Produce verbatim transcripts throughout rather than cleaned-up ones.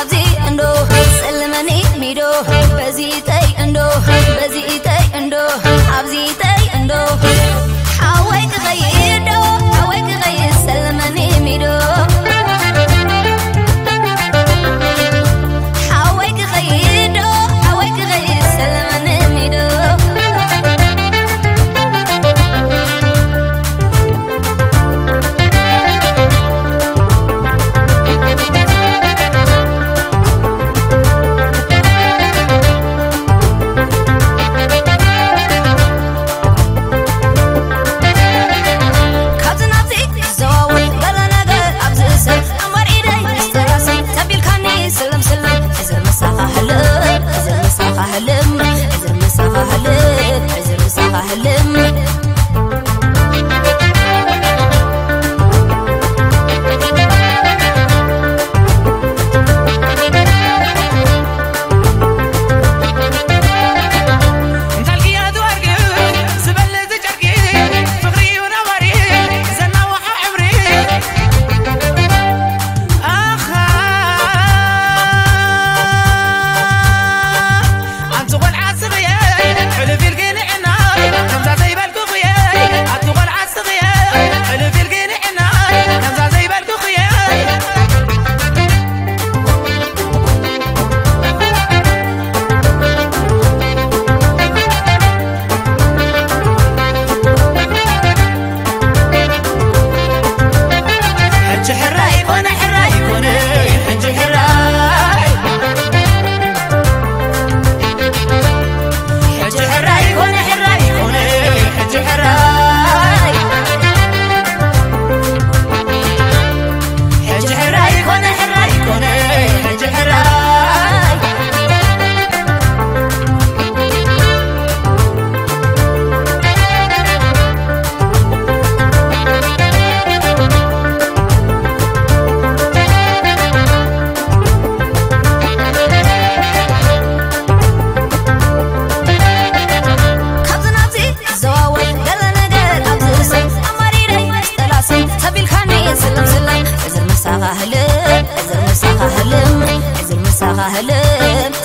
abzi ando salmani mido bazi tay ando bazi tay ando abzi tay ando away ghayido away ghay salmani mido away ghayido away ghay salmani mido هلم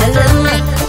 هلم